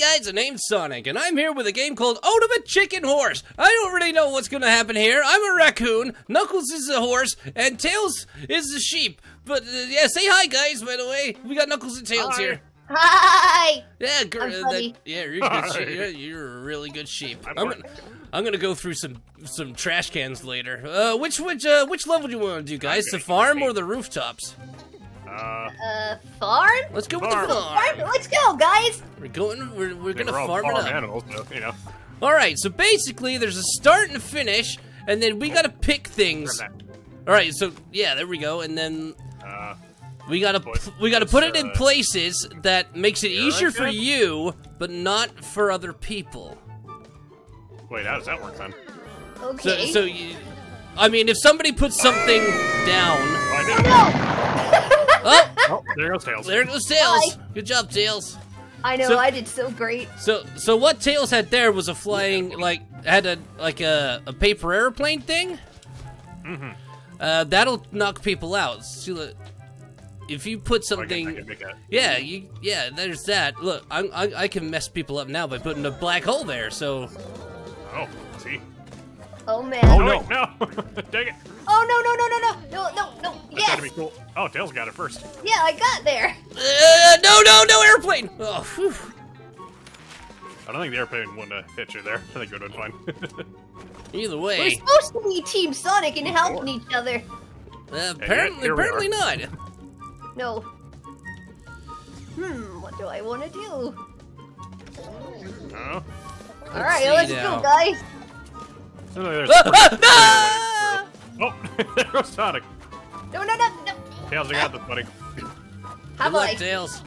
guys, the name's Sonic, and I'm here with a game called Out of a Chicken Horse. I don't really know what's gonna happen here. I'm a raccoon, Knuckles is a horse, and Tails is the sheep. But, yeah, say hi, guys, by the way. We got Knuckles and Tails here. Hi! Yeah, you're a really good sheep. I'm gonna go through some trash cans later. Which level do you want to do, guys? The farm or the rooftops? Farm? Let's go with the farm. Let's go, guys. We're gonna farm it up. Animals, so, you know. All right. So basically, there's a start and a finish, and then we gotta pick things. All right. So yeah, there we go. And then we gotta put it in places that makes it easier for you, but not for other people. Wait, how does that work then? Okay. So you, I mean, if somebody puts something down. Oh, there goes Tails. There goes Tails. Hi. Good job, Tails. I know, I did so great. So what Tails had there was a flying, like a paper airplane thing. Mm-hmm. That'll knock people out. So, if you put something, I can make that. There's that. Look, I can mess people up now by putting a black hole there. So. Oh, see. Oh man. Oh no, no. Dang it. Oh no. Yes. That's gotta be cool. Oh, Tails got it first. Yeah, I got there. No airplane. Oh, whew. I don't think the airplane would hit you there. I think it would have been fine. Either way. We're supposed to be Team Sonic and helping each other. Apparently not. No. What do I want to do? Oh. Alright, let's go, guys. Oh, no, there goes Sonic. No. Tails, I got this, buddy. How about Tails?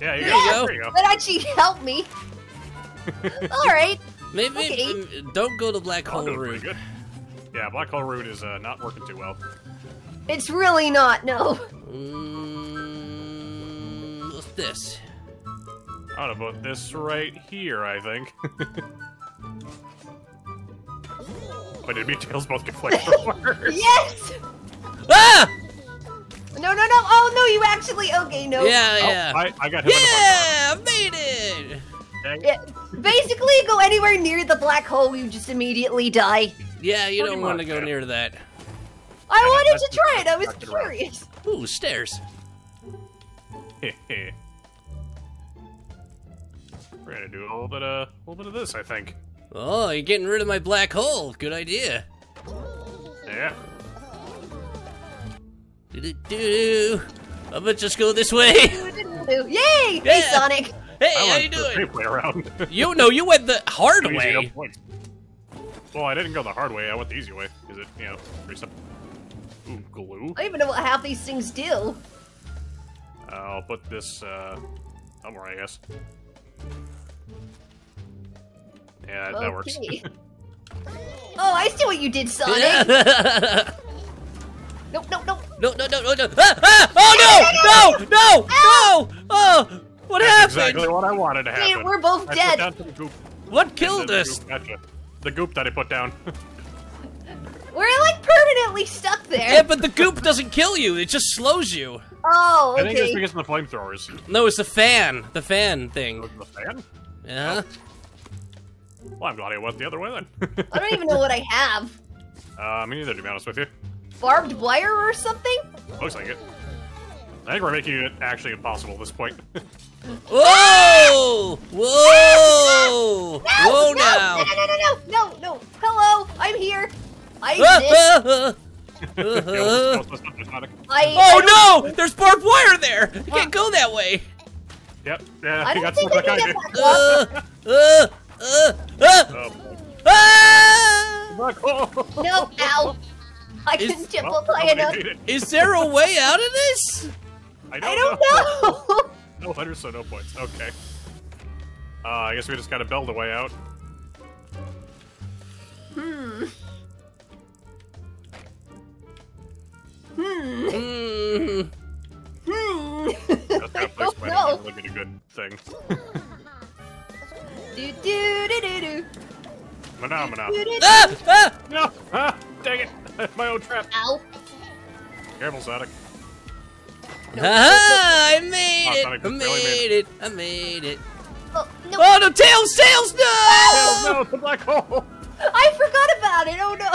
Yeah, there you go. That actually helped me. Alright. Maybe don't go to Black Hole Route. Good. Yeah, Black Hole Route is not working too well. It's really not, no. What's this? I don't know about this right here, I think. But it'd be Tails both conflict for words. Yes! Ah! No. Oh, no, you actually. Okay, no. Yeah. I got him. Yeah, I made it! Basically, go anywhere near the black hole, you just immediately die. Yeah, you don't want to go near that. I wanted to try it. I was curious. Ooh, stairs. Heh. We're gonna do a little bit of this, I think. Oh, you're getting rid of my black hole. Good idea. Yeah. Do. I'm gonna just go this way. Yay! Yeah. Hey, Sonic. Hey, how you doing? Safe way around. You went the hard way. Well, I didn't go the hard way. I went the easy way. Is it, pretty simple? Ooh, glue. I don't even know what half these things do. I'll put this somewhere, I guess. Yeah, that works. Oh, I see what you did, Sonic! No! Ah! Oh no! No! Ow! No! Oh! What happened? That's exactly what I wanted to happen. Hey, we're both dead. What killed us? The goop that I put down. We're like permanently stuck there. Yeah, but the goop doesn't kill you, it just slows you. Oh, okay. I think it's because of the flamethrowers. No, it's the fan. The fan thing. The fan? Yeah. Oh. Well, I'm glad I went the other way then. I don't even know what I have. Me neither, to be honest with you. Barbed wire or something? Looks like it. I think we're making it actually impossible at this point. Whoa! Whoa! Whoa now! No! Hello! I'm here! I exist! Oh no! There's barbed wire there! You can't go that way! Yep. Yeah, I got stuck like I did. No, ow! I couldn't jump up high enough. Is there a way out of this? I don't know. No letters, so no points. Okay. I guess we just gotta bell the way out. That's not place planning. Look at a good thing. Do. Mana. Ah! No! Ah! Dang it! That's my own trap. Ow! Careful, Sonic. No, I made it! I made it! I made it! Oh no! Tails! Tails, no! Tails, no, the black hole! I forgot about it, oh no!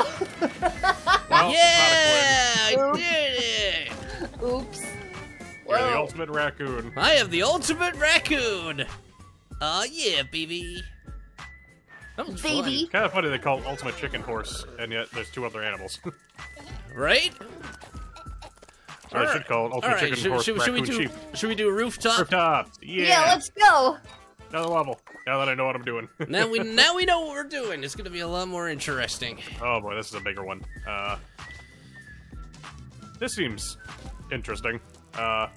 Well, yeah, I did it! Oops. You're the ultimate raccoon. I am the ultimate raccoon! Aw, yeah, baby. That was baby. Kind of funny they call it Ultimate Chicken Horse, and yet there's two other animals. Right? Or I should call it Ultimate Chicken Horse Raccoon Sheep. Should we do rooftop? Rooftop, yeah. Yeah, let's go. Another level. Now that I know what I'm doing. now we know what we're doing. It's gonna be a lot more interesting. Oh boy, this is a bigger one. This seems interesting. Okay.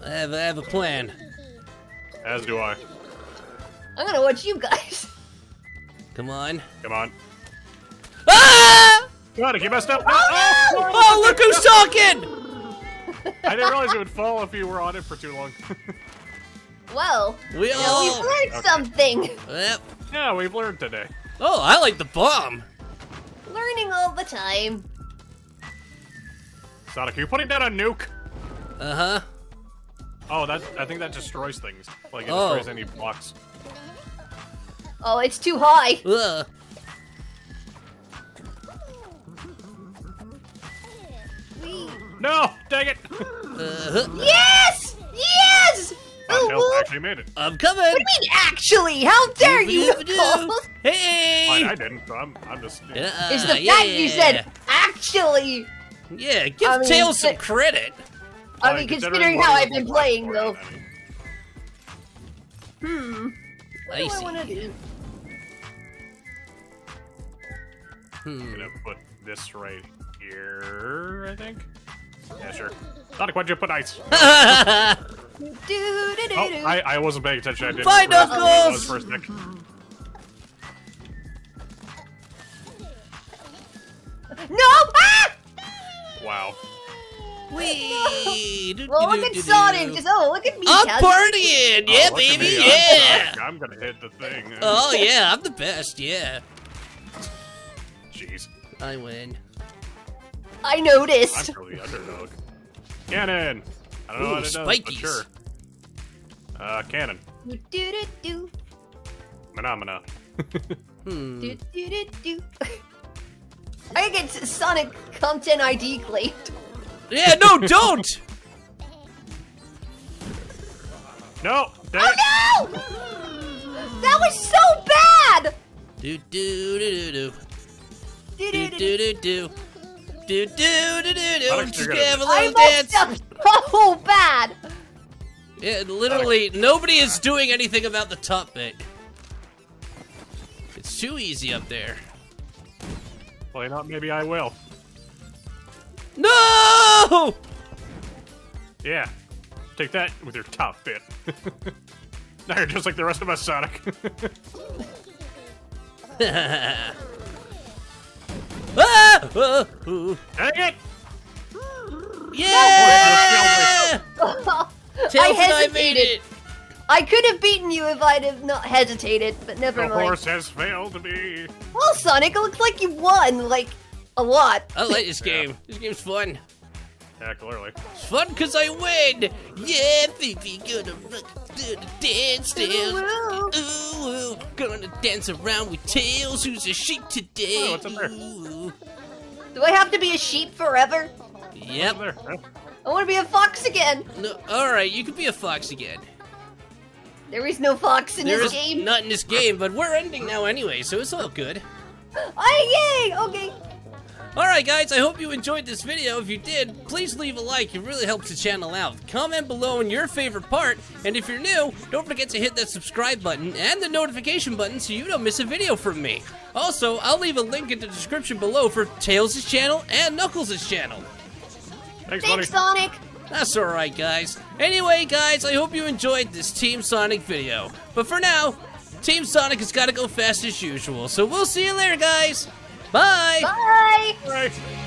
I have a plan. As do I. I'm gonna watch you guys. Come on. Come on. Ah! Sonic, you messed up. No. Oh, no! Oh, look who's talking! I didn't realize it would fall if you were on it for too long. Well, we've learned something. Yep. Yeah, we've learned today. Oh, I like the bomb. Learning all the time. Sonic, are you putting down a nuke? Uh-huh. Oh, I think that destroys things. Like, it destroys any blocks. Oh, it's too high. Ugh. No! Dang it! Yes! Yes! Tails actually made it. I'm coming! What do you mean, actually? How dare you! Hey! I didn't, so I'm just... It's the fact you said, actually! Yeah, give Tails some credit! I mean, considering how I've been playing, though. What do I want to do? I'm gonna put this right here, I think? Yeah, sure. Sonic, why'd you put ice? I wasn't paying attention. I didn't. Bye, Knuckles! First, Nick. No! Ah! Wow. Whee! Well, look at Sonic. Just, look at me. I'm partying! Yeah, baby, yeah! I'm gonna hit the thing. Oh, yeah, I'm the best, yeah. Jeez. I win. I noticed. I'm really underdog. Cannon. I don't know how to do it, but sure. Cannon. Do do do. Phenomena. Do do do do. I get Sonic content ID claimed. Yeah, no, don't. No. Oh no! That was so bad. Do do do do do. Do do do do. Do do do do do. Just have a little dance. So bad. Yeah, literally nobody is doing anything about the top bit. It's too easy up there. Why not? Maybe I will. No. Yeah. Take that with your top bit. Now you're just like the rest of us, Sonic. Dang it! Yeah! Tails and I made it! I could have beaten you if I'd have not hesitated, but never mind. The horse has failed me. Well, Sonic, it looks like you won, like, a lot. I like this game. Yeah. This game's fun. Yeah, clearly. It's fun because I win! Yeah, baby, gonna rock to the dance, Tails. Ooh, gonna dance around with Tails, who's a sheep today. Oh, what's up there? Ooh. Do I have to be a sheep forever? Yep. I want to be a fox again. No, alright, you can be a fox again. There is no fox in this game. Not in this game, but we're ending now anyway, so it's all good. Oh, yay! Okay. Alright guys, I hope you enjoyed this video. If you did, please leave a like. It really helps the channel out. Comment below on your favorite part. And if you're new, don't forget to hit that subscribe button and the notification button so you don't miss a video from me. Also, I'll leave a link in the description below for Tails' channel and Knuckles' channel. Thanks Sonic! That's alright guys. Anyway guys, I hope you enjoyed this Team Sonic video. But for now, Team Sonic has gotta go fast as usual. So we'll see you later guys! Bye! Bye! Right.